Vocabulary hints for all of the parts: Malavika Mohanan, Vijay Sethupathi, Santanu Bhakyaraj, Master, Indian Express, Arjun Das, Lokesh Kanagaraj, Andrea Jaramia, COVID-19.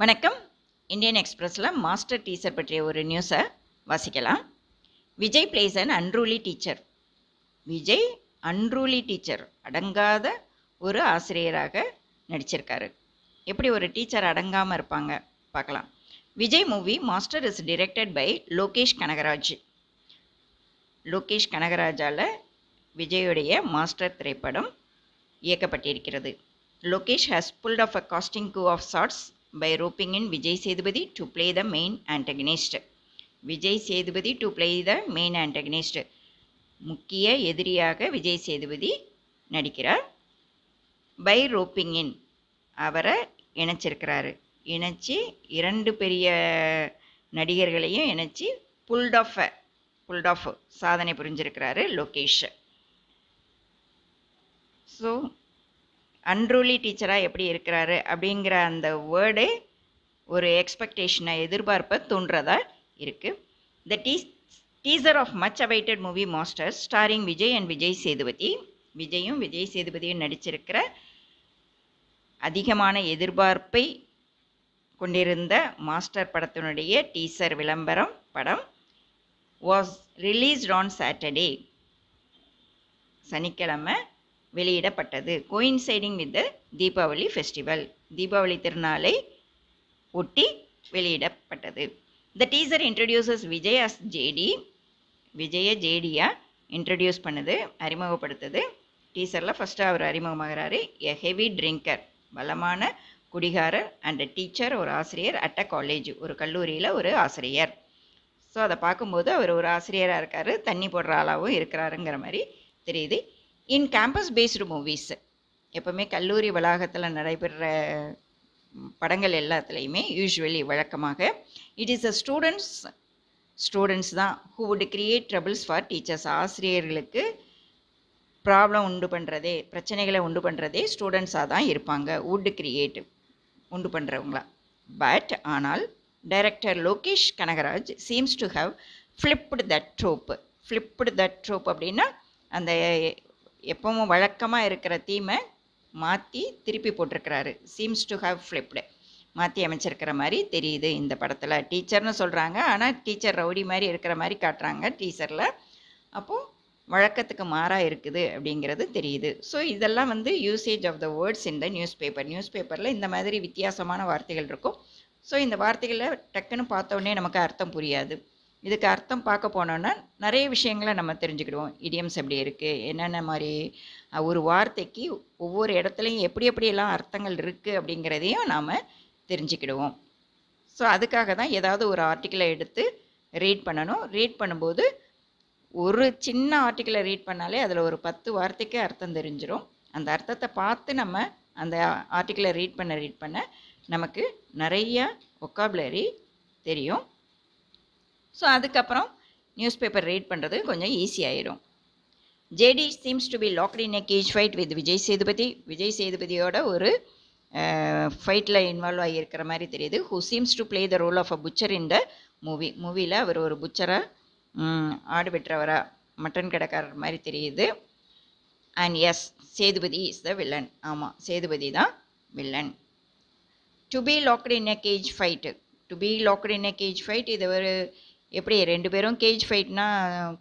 वणक्कम Indian Express master teacher पற்றிய ஒரு news வாசிக்கலாம் Vijay plays an unruly teacher Vijay unruly teacher அடங்காத ஒரு ஆசிரியராக நடிச்சிருக்காரு எப்படி ஒரு டீச்சர் அடங்காம இருப்பாங்க பார்க்கலாம் Vijay movie Master is directed by Lokesh Kanagaraj Lokesh கனகராஜால விஜயோடைய மாஸ்டர் திரைப்படம் இயக்கப்பட்டிருக்கிறது Lokesh has pulled off a casting coup of sorts by roping in Vijay Sethupathi to play the main antagonist. Vijay Sethupathi to play the main antagonist. முக்கிய எதிரியாக விஜய் சேதுபதி நடிக்கிறார். by roping in அவரை இணைச்சிருக்கிறாரு. இணைச்சி இரண்டு பெரிய நடிகர்களையும் இணைச்சி pulled off சாதனை புரிஞ்சிருக்கிறாரு லோகேஷ். So unruly டீச்சரா எப்படி இருக்கிறாரு அப்படிங்கற அந்த வேர்டு ஒரு எக்ஸ்பெக்டேஷனை எதிர்பார்ப்ப தூண்டுறதா இருக்கு the teaser of much awaited movie Master starring Vijay and Vijay Sethupathi விஜயும் விஜய் சேதுபதியும் நடிச்சிருக்கிற அதிகமான எதிர்பார்ப்பை கொண்டிருந்த மாஸ்டர் படத்தினுடைய டீசர் விளம்பரம் படம் was released on Saturday சனிக்கிழமை வெளியிடப்பட்டது coinciding with Deepavali festival Deepavali திருநாளை ஒட்டி வெளியிடப்பட்டது the teaser introduces Vijay as JD Vijay ஜேடியா இன்ட்ரடியூஸ் பண்ணுது அறிமுகப்படுத்துது டீசரில் ஃபஸ்ட்டு அவர் அறிமுகமாகிறாரு எ ஹெவி ட்ரிங்கர் பலமான குடிகாரர் அண்ட் டீச்சர் ஒரு ஆசிரியர் அட் அ காலேஜ் ஒரு கல்லூரியில் ஒரு ஆசிரியர் ஸோ அதை பார்க்கும்போது அவர் ஒரு ஆசிரியராக இருக்கார் தண்ணி போடுற ஆளாகவும் இருக்கிறாருங்கிற மாதிரி தெரியுது In campus-based movies, எப்பவுமே கல்லூரி வளாகத்தில் நடைபெற படங்கள் எல்லாத்துலேயுமே யூஸ்வலி வழக்கமாக இட் இஸ் அ ஸ்டூடெண்ட்ஸ் தான் who would create troubles for teachers ஆசிரியர்களுக்கு ப்ராப்ளம் உண்டு பண்ணுறதே பிரச்சனைகளை உண்டு பண்ணுறதே ஸ்டூடெண்ட்ஸாக தான் இருப்பாங்க would create உண்டு பண்ணுறவங்களா பட் ஆனால் director Lokesh Kanagaraj seems to have flipped that trope அப்படின்னா அந்த எப்பவும் வழக்கமாக இருக்கிற தீமை மாற்றி திருப்பி போட்டிருக்கிறாரு seems to have flipped மாற்றி அமைச்சிருக்கிற மாதிரி தெரியுது இந்த படத்தில் டீச்சர்னு சொல்கிறாங்க ஆனால் டீச்சர் ரவுடி மாதிரி இருக்கிற மாதிரி காட்டுறாங்க டீச்சரில் அப்போது வழக்கத்துக்கு மாறாக இருக்குது அப்படிங்கிறது தெரியுது ஸோ இதெல்லாம் யூசேஜ் ஆஃப் த வேர்ட்ஸ் இந்த நியூஸ் பேப்பரில் இந்த மாதிரி வித்தியாசமான வார்த்தைகள் இருக்கும் ஸோ இந்த வார்த்தைகளை டக்குன்னு பார்த்தோன்னே நமக்கு அர்த்தம் புரியாது இதுக்கு அர்த்தம் பார்க்க போனோன்னா நிறைய விஷயங்களை நம்ம தெரிஞ்சுக்கிடுவோம் இடியம்ஸ் எப்படி இருக்குது என்னென்ன மாதிரி ஒரு வார்த்தைக்கு ஒவ்வொரு இடத்துலையும் எப்படியெல்லாம் அர்த்தங்கள் இருக்குது அப்படிங்கிறதையும் நாம் தெரிஞ்சுக்கிடுவோம் ஸோ அதுக்காக தான் ஏதாவது ஒரு ஆர்டிக்கிளை எடுத்து ரீட் பண்ணணும் ரீட் பண்ணும்போது ஒரு சின்ன ஆர்டிக்கிளை ரீட் பண்ணாலே அதில் ஒரு 10 வார்த்தைக்கு அர்த்தம் தெரிஞ்சிடும் அந்த அர்த்தத்தை பார்த்து நம்ம அந்த ஆர்டிக்கிளை ரீட் பண்ண நமக்கு நிறைய வொக்காபுலரி தெரியும் ஸோ அதுக்கப்புறம் நியூஸ் பேப்பர் ரீட் பண்ணுறது கொஞ்சம் ஈஸியாகிடும் JD seems to be locked in a cage fight with Vijay சேதுபதியோட ஒரு ஃபைட்டில் இன்வால்வ் ஆகியிருக்கிற மாதிரி தெரியுது who seems to play the role of a butcher in the மூவியில் அவர் ஒரு புச்சராக ஆடு வெட்டுறவராக மட்டன் கடைக்காரர் மாதிரி தெரியுது and as Sethupathi is the villain ஆமாம் சேதுபதி தான் villain to be locked in a cage fight இது ஒரு எப்படி ரெண்டு பேரும் கேஜ் ஃபைட்னா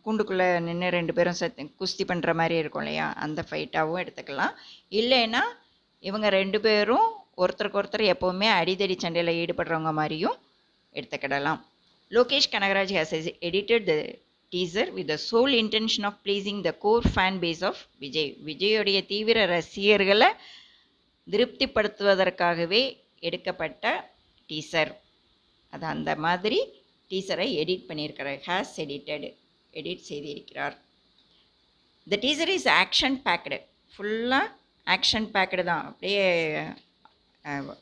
கூண்டுக்குள்ளே நின்று ரெண்டு பேரும் குஸ்தி பண்ணுற மாதிரி இருக்கும் இல்லையா அந்த ஃபைட்டாகவும் எடுத்துக்கலாம் இல்லைன்னா இவங்க ரெண்டு பேரும் ஒருத்தருக்கு ஒருத்தர் எப்போவுமே அடிதடி சண்டையில் ஈடுபடுறவங்க மாதிரியும் எடுத்துக்கிடலாம் Lokesh Kanagaraj has edited the teaser with the sole intention of pleasing the core fan base of விஜயோடைய தீவிர ரசிகர்களை திருப்திப்படுத்துவதற்காகவே எடுக்கப்பட்ட டீசர் அது அந்த மாதிரி டீசரை எடிட் பண்ணியிருக்கிறார் ஹேஸ் எடிட் செய்திருக்கிறார் the teaser is action packed ஃபுல்லாக ஆக்ஷன் பேக்டு தான் அப்படியே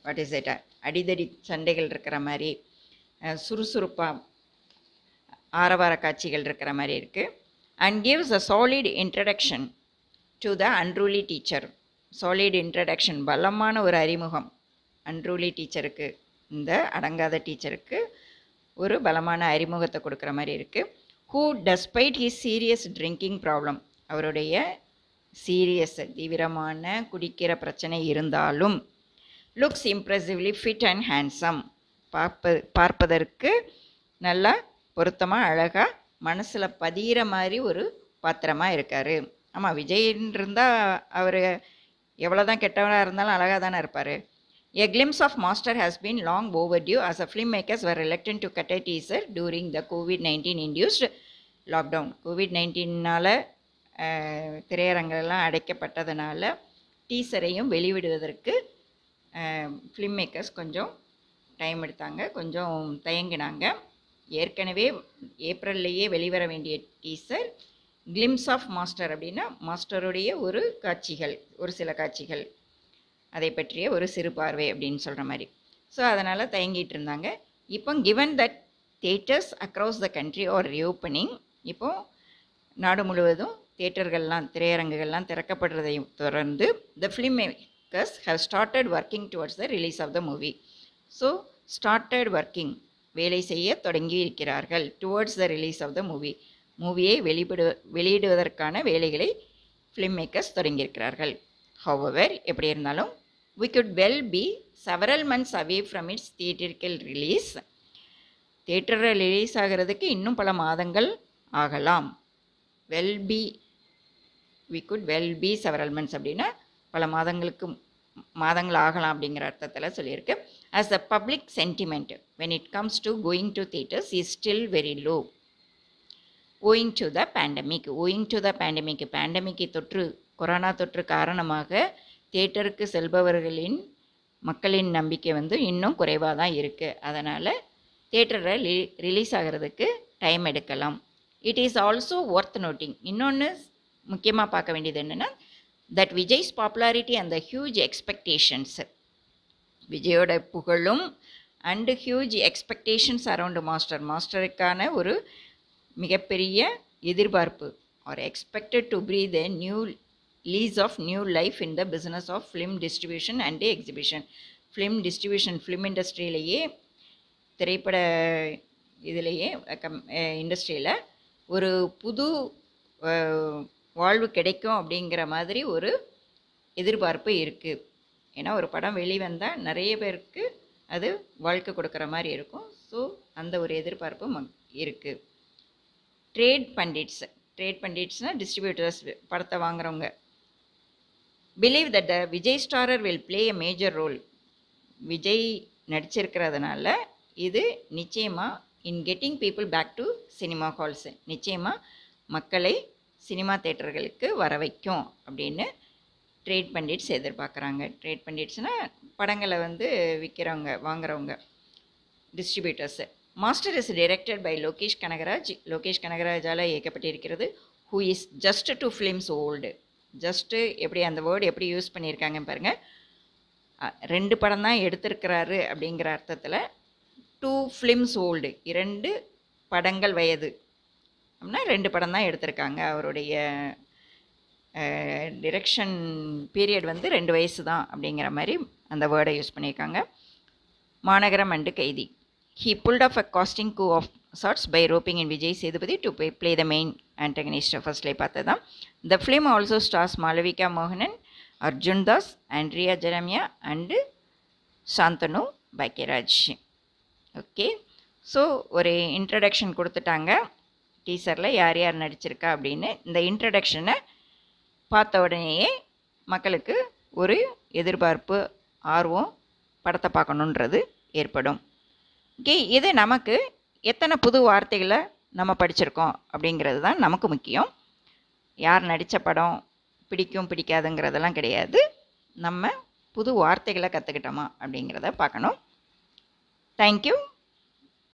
வாட் இஸ் இட் அடிதடி சண்டைகள் இருக்கிற மாதிரி சுறுசுறுப்பாக ஆரவார காட்சிகள் இருக்கிற மாதிரி இருக்குது and gives a solid introduction to the unruly teacher solid introduction பலமான ஒரு அறிமுகம் அன்ரூலி டீச்சருக்கு இந்த அடங்காத டீச்சருக்கு ஒரு பலமான அறிமுகத்தை கொடுக்குற மாதிரி இருக்குது who despite his serious drinking problem அவருடைய சீரியஸ் தீவிரமான குடிக்கிற பிரச்சனை இருந்தாலும் looks impressively fit and handsome. பார்ப்பதற்கு நல்லா பொருத்தமாக அழகாக மனசில் பதிகிற மாதிரி ஒரு பாத்திரமாக இருக்கார். ஆமாம், விஜயின்னு இருந்தால் அவர் எவ்வளோ தான் கெட்டவனாக இருந்தாலும் அழகாக தானே இருப்பார். A glimpse of Master has been long overdue as the filmmakers were reluctant to cut a teaser during the COVID-19 induced lockdown. COVID-19னால திரையரங்கெல்லாம் அடைக்கப்பட்டதுனால டீசரையும் வெளிவிடுவதற்கு ஃபிலிம் மேக்கர்ஸ் கொஞ்சம் டைம் எடுத்தாங்க, கொஞ்சம் தயங்கினாங்க. ஏற்கனவே ஏப்ரல்லையே வெளிவர வேண்டிய டீசர் கிளிம்ஸ் ஆஃப் மாஸ்டர் அப்படின்னா மாஸ்டருடைய ஒரு காட்சிகள், ஒரு சில காட்சிகள், அதை பற்றிய ஒரு சிறு பார்வை அப்படின்னு சொல்கிற மாதிரி. ஸோ அதனால் தயங்கிட்டு இருந்தாங்க. இப்போ given that theatres across the country are reopening, இப்போது நாடு முழுவதும் தேட்டர்கள்லாம் திரையரங்குகள்லாம் திறக்கப்படுறதை தொடர்ந்து the film makers have started working towards the release of the movie. So started working வேலை செய்ய தொடங்கி இருக்கிறார்கள் towards the release of the movie. மூவியை வெளியிடுவதற்கான வேலைகளை ஃபிலிம் மேக்கர்ஸ் தொடங்கியிருக்கிறார்கள். However, எப்படி இருந்தாலும் we could well be several months away from its theatrical release. தேட்டரில் ரிலீஸ் ஆகிறதுக்கு இன்னும் பல மாதங்கள் ஆகலாம். we could well be several months அப்படின்னா பல மாதங்கள் ஆகலாம் அப்படிங்கிற அர்த்தத்தில் சொல்லியிருக்கு. As the public sentiment when it comes to going to theatres is still very low owing to the pandemic. Pandemic தொற்று, கொரோனா தொற்று காரணமாக தியேட்டருக்கு செல்பவர்களின் மக்களின் நம்பிக்கை வந்து இன்னும் குறைவாக தான் இருக்குது. அதனால் தியேட்டரில் ரிலீஸ் ஆகிறதுக்கு டைம் எடுக்கலாம். It is also worth noting, இன்னொன்று முக்கியமாக பார்க்க வேண்டியது என்னென்னா that Vijay's popularity and the huge expectations. விஜயோட புகழும் and huge expectations around Master. மாஸ்டருக்கான ஒரு மிகப்பெரிய எதிர்பார்ப்பு or expected to breathe a new lease of new life in the business of film distribution and exhibition. Film distribution, film industry-லயே திரைப்பட இதுலேயே இண்டஸ்ட்ரியில் ஒரு புது வாழ்வு கிடைக்கும் அப்படிங்கிற மாதிரி ஒரு எதிர்பார்ப்பு இருக்குது. ஏன்னா ஒரு படம் வெளிவந்தால் நிறைய பேருக்கு அது வாழ்க்கை கொடுக்குற மாதிரி இருக்கும். ஸோ அந்த ஒரு எதிர்பார்ப்பு இருக்குது. ட்ரேட் பண்டிட்ஸ்னால் டிஸ்ட்ரிபியூட்டர்ஸ், படத்தை வாங்குறவங்க. Believe that the Vijay starrer will play a major role. Vijay நடிச்சிருக்கிறதுனால இது நிச்சயமாக in getting people back to cinema halls, நிச்சயமாக மக்களை சினிமா தேட்டர்களுக்கு வர வைக்கும் அப்படின்னு ட்ரேட் பண்டிட்ஸ் எதிர்பார்க்குறாங்க. ட்ரேட் பண்டிட்ஸ்னால் படங்களை வந்து விற்கிறவங்க, வாங்குறவங்க, distributors. Master is directed by Lokesh Kanagaraj. Lokesh Kanagarajala இயக்கப்பட்டிருக்கிறது. Who is just two films old. Just எப்படி அந்த வேர்டு எப்படி யூஸ் பண்ணியிருக்காங்க பாருங்கள். ரெண்டு படம் தான் எடுத்திருக்கிறாரு அப்படிங்கிற அர்த்தத்தில் டூ ஃபிலிம்ஸ் ஓல்டு, இரண்டு படங்கள் வயது அப்படின்னா ரெண்டு படம் தான் எடுத்திருக்காங்க. அவருடைய டிரெக்ஷன் பீரியட் வந்து 2 வயசு தான் அப்படிங்கிற மாதிரி அந்த வேர்டை யூஸ் பண்ணியிருக்காங்க. Maanagaram and Kaithi. He pulled off a casting coup of sorts by roping in Vijay Sethupathi to play the main antagonist of first life. The film also stars Malavika Mohanan, Arjun Das, Andrea Jaramia and Santanu Bhakyaraj. Okay, so ஒரு introduction கொடுத்துட்டாங்க. டீசரில் யார் யார் நடிச்சிருக்கா அப்படின்னு இந்த இன்ட்ரடக்ஷனை பார்த்த உடனேயே மக்களுக்கு ஒரு எதிர்பார்ப்பு, ஆர்வம் படத்தை பார்க்கணுன்றது ஏற்படும். இது நமக்கு எத்தனை புது வார்த்தைகளை நம்ம படிச்சிருக்கோம் அப்படிங்கிறது தான் நமக்கு முக்கியம். யார் நடித்த படம் பிடிக்கும் பிடிக்காதுங்கிறதெல்லாம் கிடையாது, நம்ம புது வார்த்தைகளை கற்றுக்கிட்டோமா அப்படிங்கிறத பார்க்கணும். தேங்க்யூ.